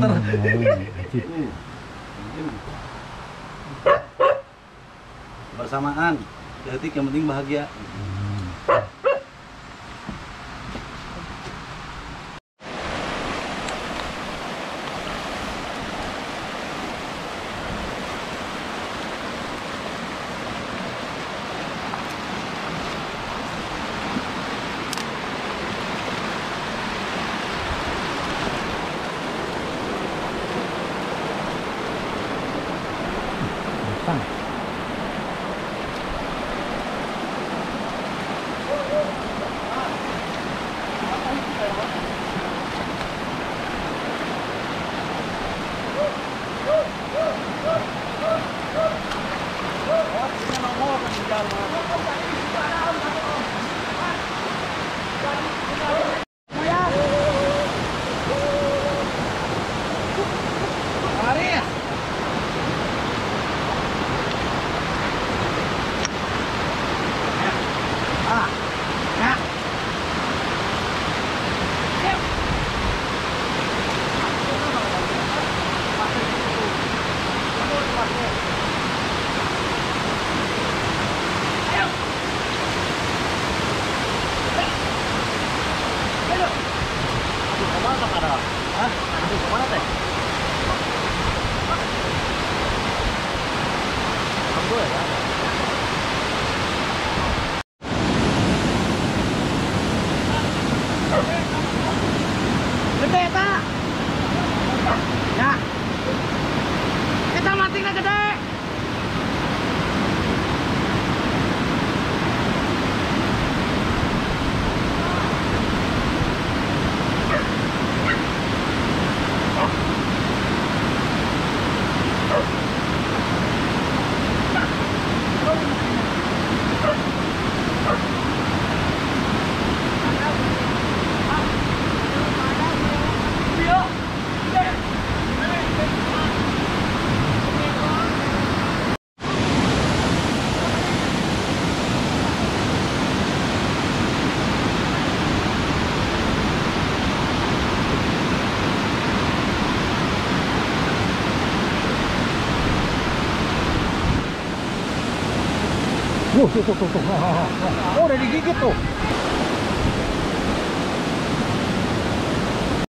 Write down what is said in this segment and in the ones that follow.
center. Bersamaan, detik yang penting bahagia. Tuh. Oh, udah digigit tuh.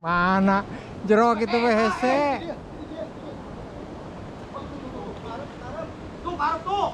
Mana jeruk itu WHC? Tuh, baru tuh.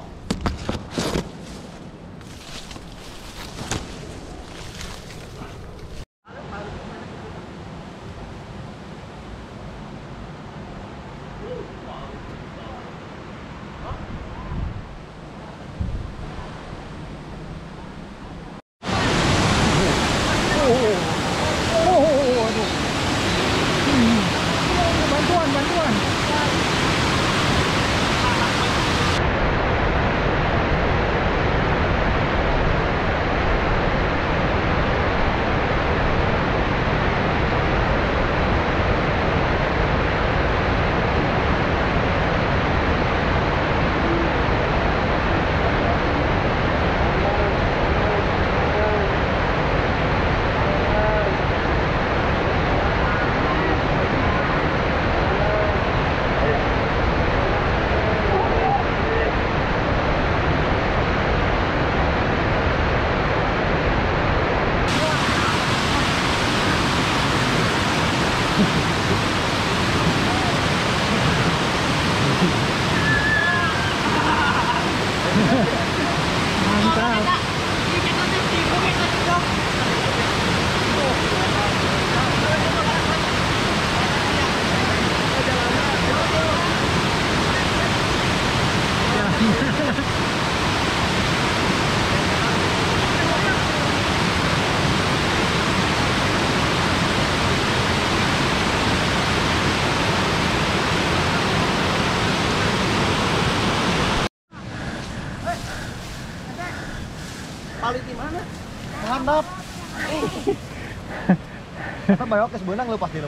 Bayok ke sebenang lepas di.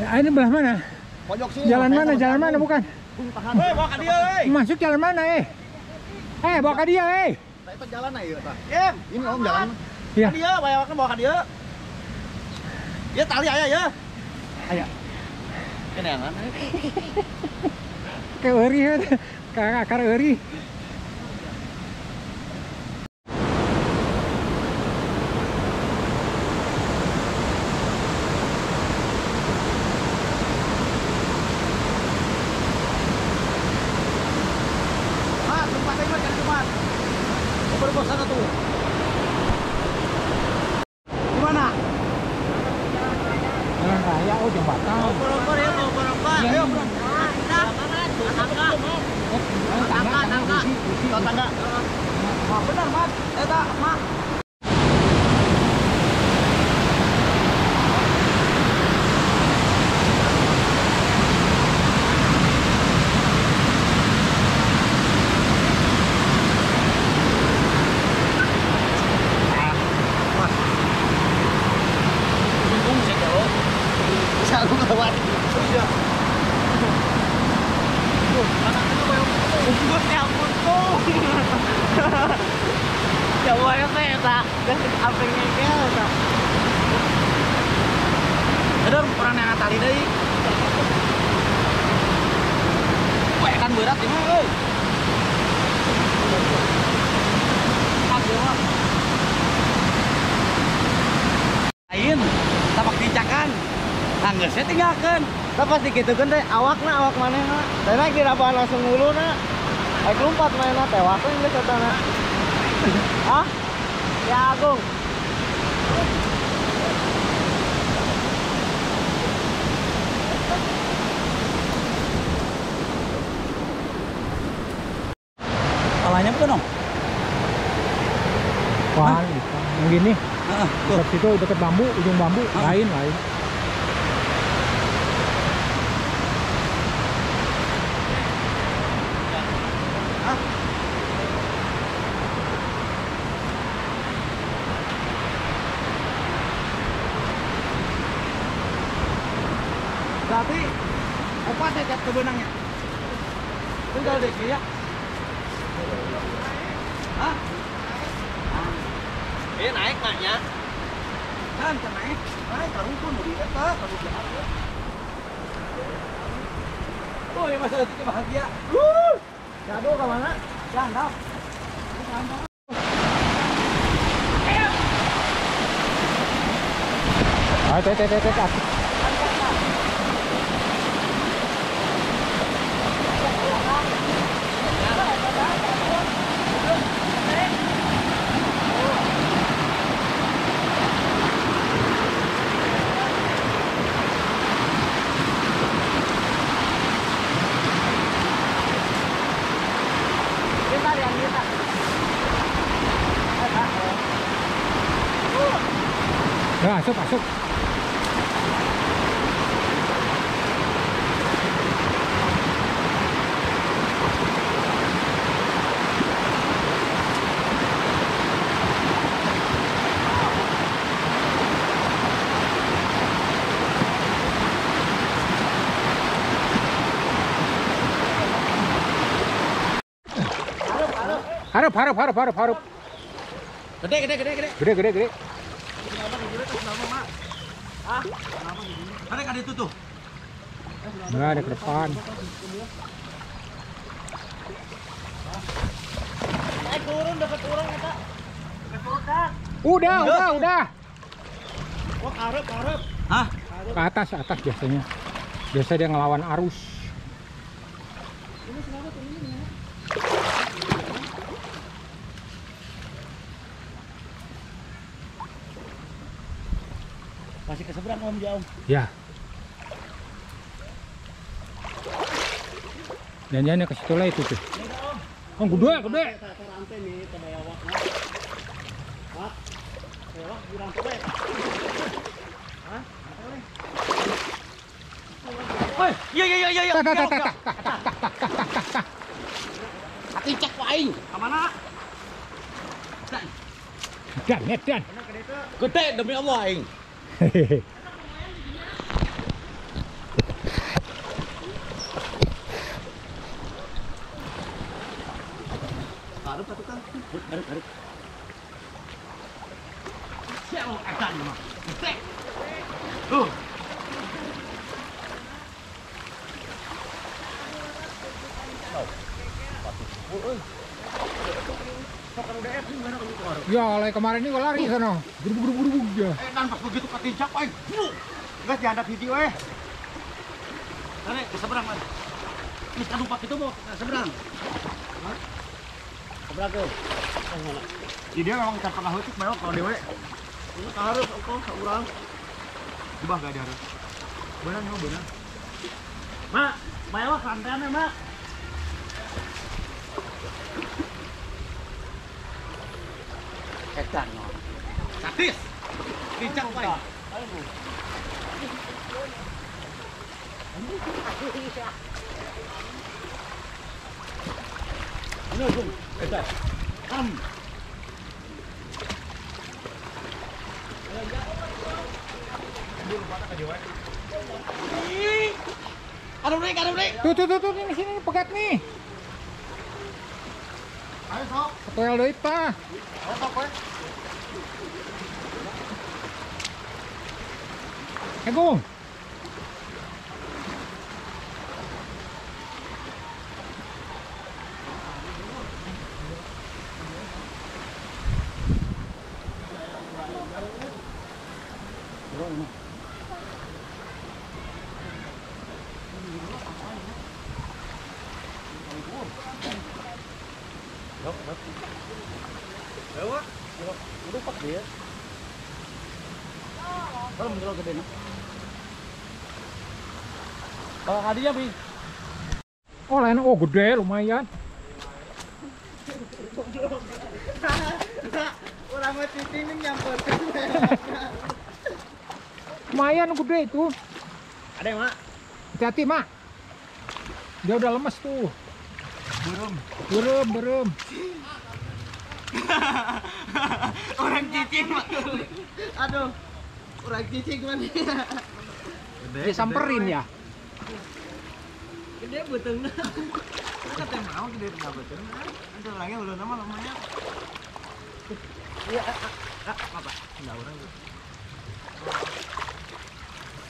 Ya, ini belah mana? Pojok sini. Jalan mana? Jalan mana bukan? Woi, bawa ke dia, woi. Masuk jalan mana, bawa ke dia, Itu jalan aja, Pak. Ini om jalan. Iya. Dia bayoknya bawa ke dia. Dia tali aya ya. Aya. Kenangan. Keuri ya, kakak keuri. Saya tinggalkan, lepas dikitukan deh, awak mana nak? Saya naik di rapan langsung dulu nak, naik lompat main nak, tewak pun dia kata nak. Ah, ya Agung. Kalanya bukan dong? Wah, yang gini. Dekat situ dekat bambu, ujung bambu, lain. Tapi opat ya cat kebenangnya tinggal deh ya. Hah? Ini naik maknya kan naik karung pun udah dikata karung jahat ya. Oh ini masa detiknya bahagia. Jadul kemana? Jandap jandap. Ayo teh masuk. Harap. Gede. Ada itu tuh. Nah, ada ke depan. Naik turun dekat orang kita. Udah. Wah, karep. Hah? Ke atas biasanya. Biasa dia ngelawan arus. Ini kenapa tuh ini? Masih ke seberang Om Jaung. Ya. Janjiannya ke situ lah itu tuh. Om gede. Iya. Dan. Gede demi Allah aing. Hehehe. Ya, oleh kemarin ini lari sana. Buru-buru ya. Pas begitu ketinjak, oi. Enggak dihadap hiji we. Tarik ke seberang, Mas. Ini kadumpak itu mau ke seberang. Seberang tuh. Jadi dia memang tak pernah hutik meok kalau dewe. Ini harus ongkos urang. Dibah gak ada harus. Benar no, benar. Mak, bayalah santean ya, Mak. Ketan. Satis. Dicak paling. Aduh. Ini dong. Eta. Kam. Aduh, rek. Tuh, di sini pegat nih. Ayo, sok. Ketuel deui tah. Ayo, sok we. Agung. Kalau hadiah bi. Oh lain, oh gede lumayan. Orang mati ini nyampur. Lumayan gede itu. Ada mak. Hati-hati mak. Dia udah lemes tuh. Berem. Orang cicing mak. Aduh. Orang cicing mana? Disamperin ya. Gede betulnya. Aku katanya mau gede nggak betulnya. Ada lagi udah nama lamanya. Iya, apa? Nggak orang.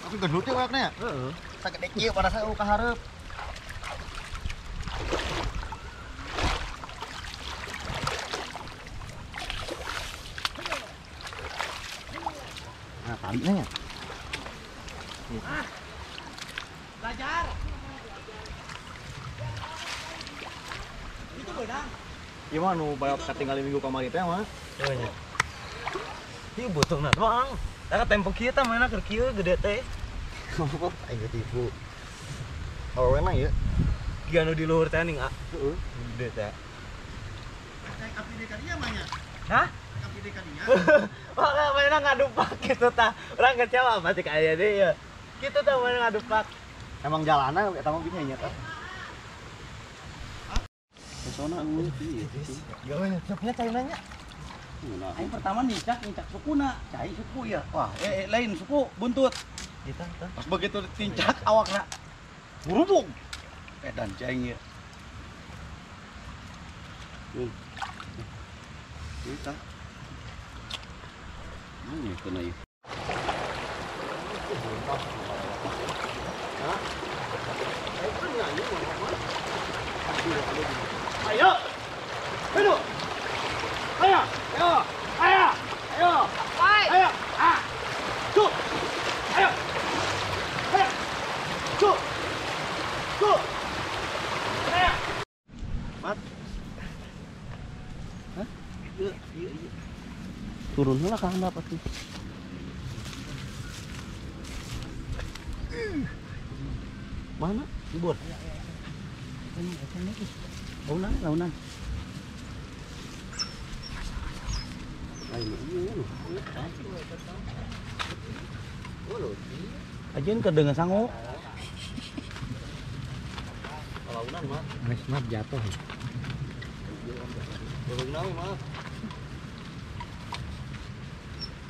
Aku gendut ya orangnya. Saya gede kecil pada saya uka harap. Nah, talinya. Belajar. Itu bedang. Gimana nu bayar ketinggalan minggu kemarin teh, Mas? Oh iya. Ieu botongna doang. Tara tempo kieu teh mana keur kieu gede teh. Kok aing tipu. Awewe ya. Ieu anu di luhur teh ning, heeh, gede teh. Kayak kapi de kadinya mah. Hah? Kapi de kadinya. Wah, mana ngadumpak kitu tah. Urang kecewa pasti kayak deui ya. Kitu tah mana ngadumpak. Emang jalanan eta mah gini nya tah. Pesona eueuh ieu. Gawenya cepnya cainanya. Aing pertama nincak sukuna, cai suku ya. Wah, lain suku buntut. Eta tah. Pas begitu tincak awakna burubung. Edan caing ieu. Eta. Ini kena ieu. Ayo. Hidup. Ayo. Ayo. Ayo. Ayo. Hai. Ayo. Ah. Cuk. Ayo. Ayo. Cuk. Cuk. Ayo. Mat. Hah? Iya. Turunlah ke handap atuh. Mana? Dibor. Launan. Ajeun kedengar sangu. Launan mah. Wes mah jatuh. Belum nang mah.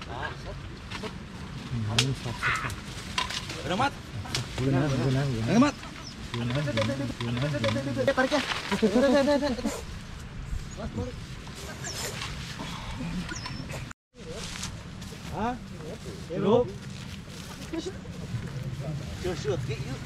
Nah, set. Selamat. Selamat. Tarik ya. Hah? Hidup. Cucut yuk.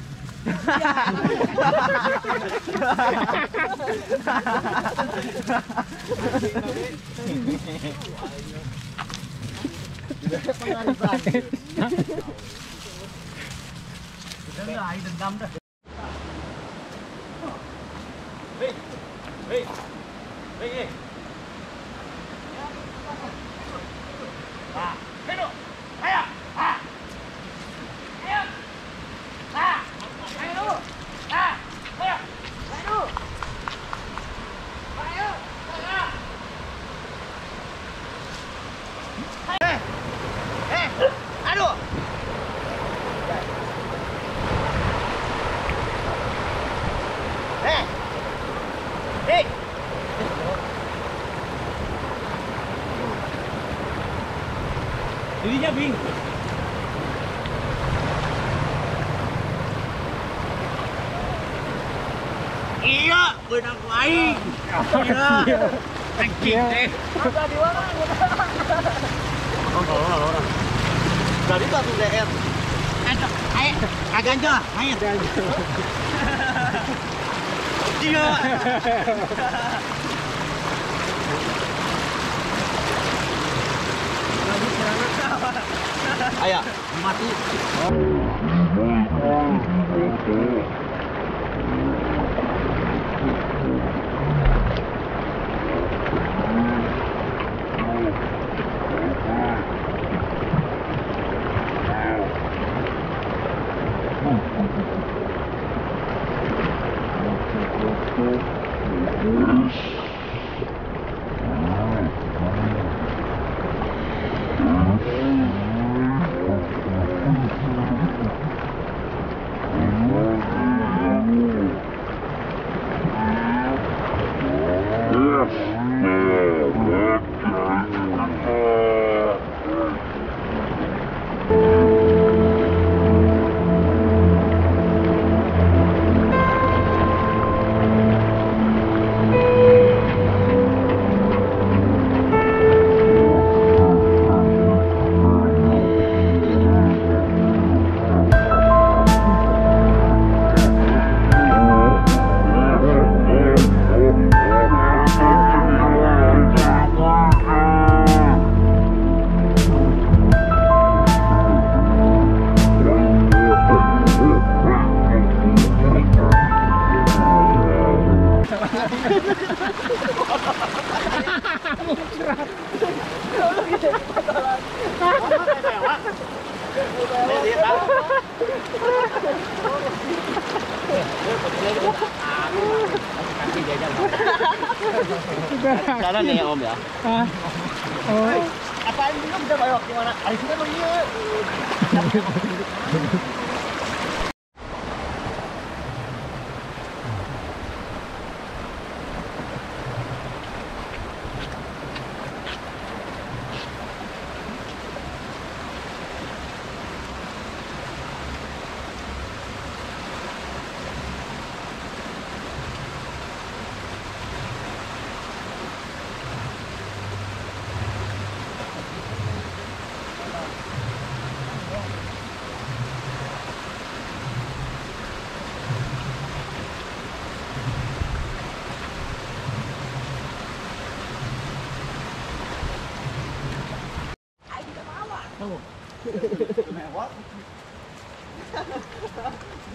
Jadinya bingung. Iya, benang lain. Iya. Anjing deh. Ada di mana? Orang. Dari satu DM. Ayo, aganjo, ayo. Iya. Ayah, mati. Karena nih Om ya. Oh. Apaan dulu bisa bayok gimana? Ayo kita pergi. Mewah.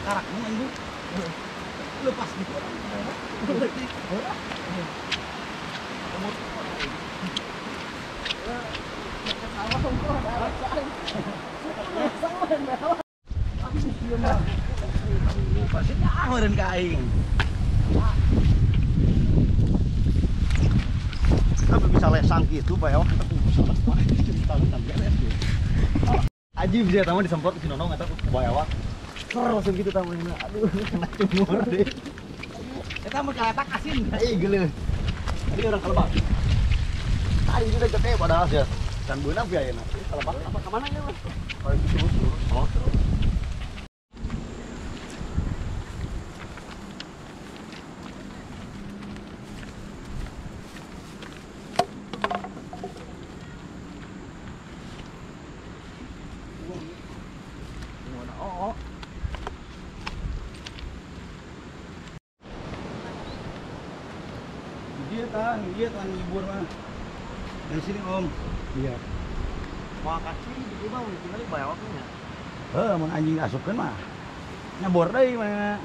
Karaknya ini lepas gitu orang. Bisa lesang gitu, Pak. Aji bisa tamu disemprot ke Sinono nggak tahu bawa langsung gitu tamunya, aduh kena cemur deh. Kita mau keletak asin, iya gila. Ini orang kelebak. Tadi itu udah gede padahal sih. Dan buena biaya nak. Kelebak apa kemana ini mas? Kalau gitu terus, dia kan libur mah dari sini om iya makasih di bawah tinggal bayar waktunya mun anjing asupkeun mah nyebor deui mah.